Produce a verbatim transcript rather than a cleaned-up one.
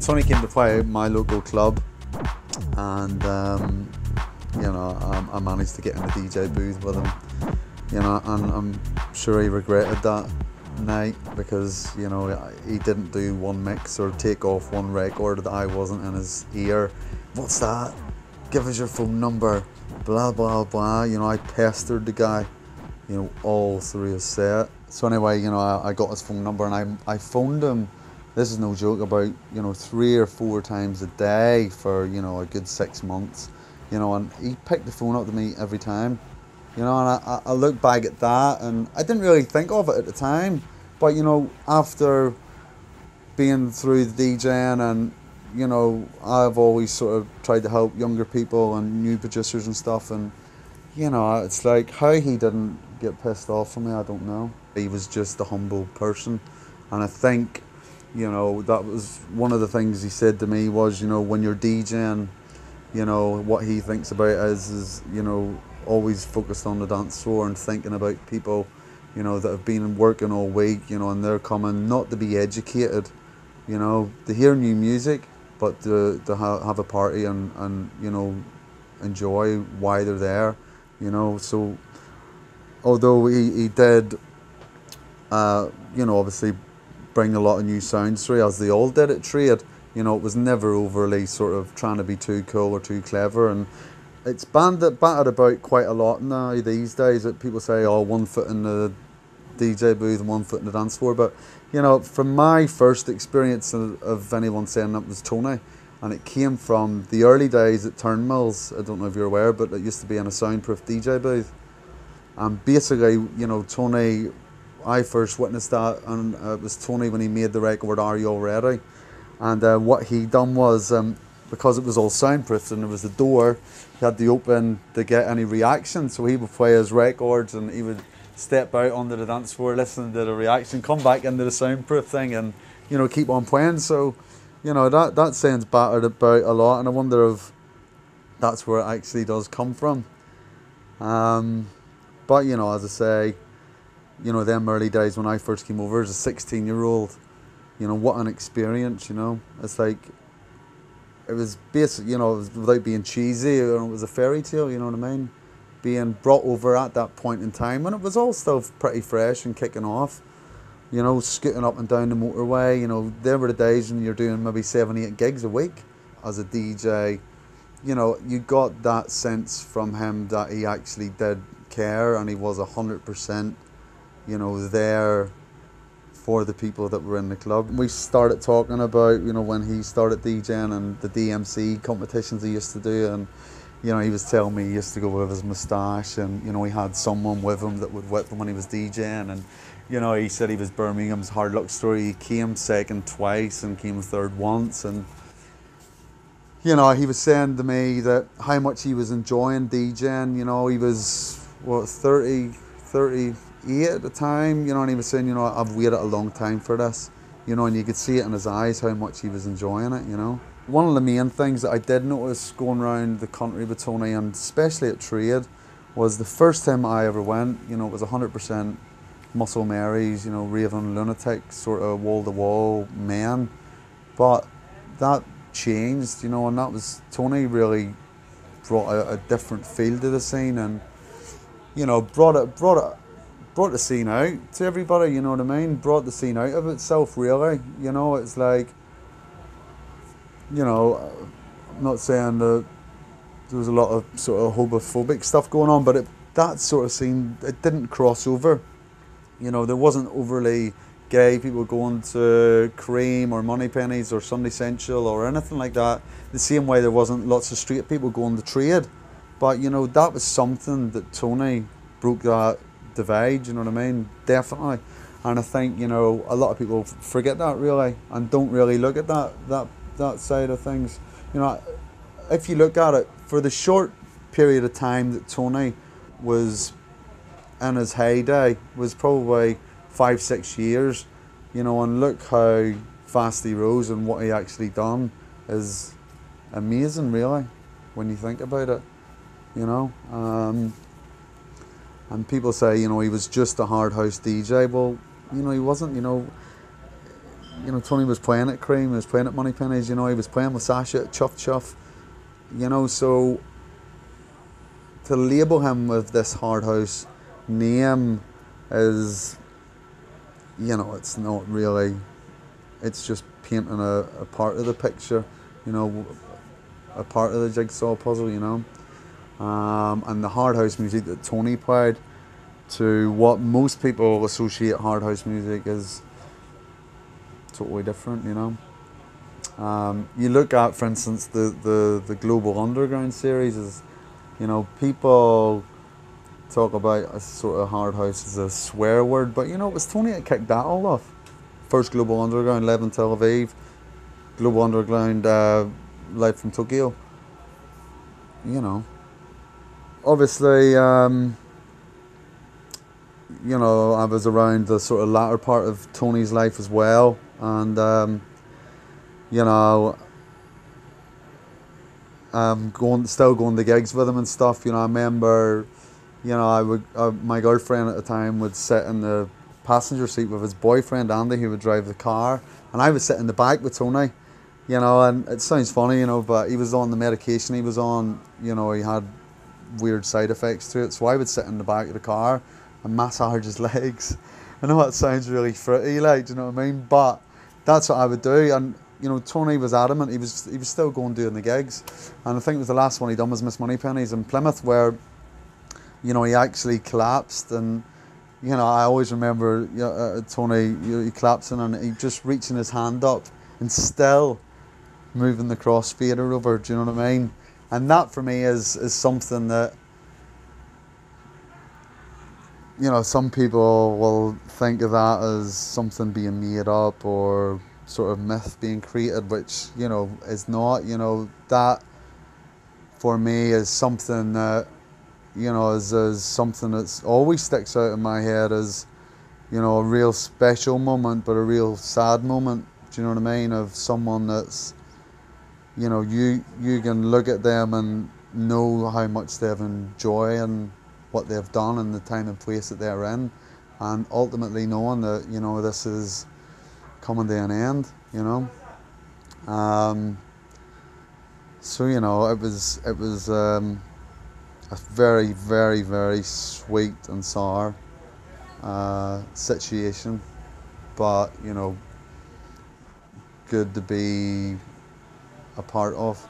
Tony came to play my local club, and um, you know, I, I managed to get in the D J booth with him. You know, and I'm sure he regretted that night, because you know, he didn't do one mix or take off one record that I wasn't in his ear. What's that? Give us your phone number. Blah blah blah. You know, I pestered the guy, you know, all through his set. So anyway, you know, I, I got his phone number, and I I phoned him. This is no joke, about, you know, three or four times a day for, you know, a good six months, you know, and he picked the phone up to me every time, you know, and I, I look back at that, and I didn't really think of it at the time, but, you know, after being through the DJing and, you know, I've always sort of tried to help younger people and new producers and stuff, and, you know, it's like, how he didn't get pissed off at me, I don't know. He was just a humble person, and I think, you know, that was one of the things he said to me was, you know, when you're DJing, you know, what he thinks about is, is, you know, always focused on the dance floor and thinking about people, you know, that have been working all week, you know, and they're coming not to be educated, you know, to hear new music, but to, to ha have a party and, and, you know, enjoy why they're there, you know. So although he, he did, uh, you know, obviously, bring a lot of new sounds through, as they all did at Trade. You know, it was never overly sort of trying to be too cool or too clever, and it's banded, battered about quite a lot now these days, that people say, oh, one foot in the D J booth and one foot in the dance floor. But, you know, from my first experience of, of anyone saying that was Tony, and it came from the early days at Turnmills. I don't know if you're aware, but it used to be in a soundproof D J booth, and basically, you know, Tony, I first witnessed that, and uh, it was Tony when he made the record Are You Already, and uh, what he done was, um, because it was all soundproofed and there was the door, he had to open to get any reaction, so he would play his records and he would step out onto the dance floor, listen to the reaction, come back into the soundproof thing, and, you know, keep on playing. So, you know, that, that sounds battered about a lot, and I wonder if that's where it actually does come from. Um, but, you know, as I say, you know, them early days when I first came over as a sixteen year old, you know, what an experience, you know. It's like, it was basically, you know, it was, without being cheesy, it was a fairy tale, you know what I mean? Being brought over at that point in time when it was all still pretty fresh and kicking off, you know, scooting up and down the motorway, you know, there were the days when you're doing maybe seven, eight gigs a week as a D J. You know, you got that sense from him that he actually did care, and he was one hundred percent. You know, there for the people that were in the club. We started talking about, you know, when he started DJing and the D M C competitions he used to do, and, you know, he was telling me he used to go with his moustache, and, you know, he had someone with him that would whip him when he was DJing, and, you know, he said he was Birmingham's hard luck story. He came second twice and came third once, and, you know, he was saying to me that how much he was enjoying DJing. You know, he was, what, thirty, thirty, at the time, you know, and he was saying, you know, I've waited a long time for this, you know, and you could see it in his eyes how much he was enjoying it, you know. One of the main things that I did notice going around the country with Tony, and especially at Trade, was the first time I ever went, you know, it was one hundred percent Muscle Mary's, you know, Raven lunatic, sort of wall-to-wall men, but that changed, you know, and that was, Tony really brought a, a different feel to the scene, and, you know, brought it, brought it, brought the scene out to everybody, you know what I mean? Brought the scene out of itself, really. You know, it's like, you know, I'm not saying that there was a lot of sort of homophobic stuff going on, but it, that sort of scene, it didn't cross over. You know, there wasn't overly gay people going to Cream or Moneypenny's or Sunday Central or anything like that, the same way there wasn't lots of straight people going to Trade. But, you know, that was something that Tony broke that divide, you know what I mean? Definitely. And I think, you know, a lot of people forget that, really, and don't really look at that that that side of things. You know, if you look at it, for the short period of time that Tony was in his heyday, was probably five, six years, you know, and look how fast he rose, and what he actually done is amazing, really, when you think about it, you know. Um, And people say, you know, he was just a hard house D J. Well, you know, he wasn't, you know. You know, Tony was playing at Cream, he was playing at Moneypenny's, you know, he was playing with Sasha at Chuff Chuff, you know, so to label him with this hard house name is, you know, it's not really, it's just painting a, a part of the picture, you know, a part of the jigsaw puzzle, you know. Um, and the hard house music that Tony played, to what most people associate hard house music, is totally different, you know. Um, you look at, for instance, the, the, the Global Underground series is, you know, people talk about a sort of hard house as a swear word, but you know, it was Tony that kicked that all off. First Global Underground, Live in Tel Aviv, Global Underground, uh, Live from Tokyo, you know. Obviously, um, you know, I was around the sort of latter part of Tony's life as well, and um, you know, um, going, still going to gigs with him and stuff. You know, I remember, you know, I would, uh, my girlfriend at the time would sit in the passenger seat with his boyfriend Andy, who would drive the car, and I would sit in the back with Tony. You know, and it sounds funny, you know, but he was on the medication he was on. You know, he had weird side effects to it, so I would sit in the back of the car and massage his legs. I know that sounds really fruity, like, do you know what I mean? But that's what I would do. And you know, Tony was adamant. He was he was still going doing the gigs, and I think it was the last one he done was Miss Moneypenny's in Plymouth, where, you know, he actually collapsed. And you know, I always remember, you know, uh, Tony, you know, he collapsing and he just reaching his hand up and still moving the crossfader over. Do you know what I mean? And that for me is is something that, you know, some people will think of that as something being made up or sort of myth being created, which, you know, is not. You know, that for me is something that, you know, is, is something that's always sticks out in my head as, you know, a real special moment, but a real sad moment. Do you know what I mean? Of someone that's, you know, you you can look at them and know how much they've enjoyed and what they've done and the time and place that they're in, and ultimately knowing that, you know, this is coming to an end, you know. Um, so, you know, it was it was um, a very, very, very sweet and sour uh, situation, but, you know, good to be a part of.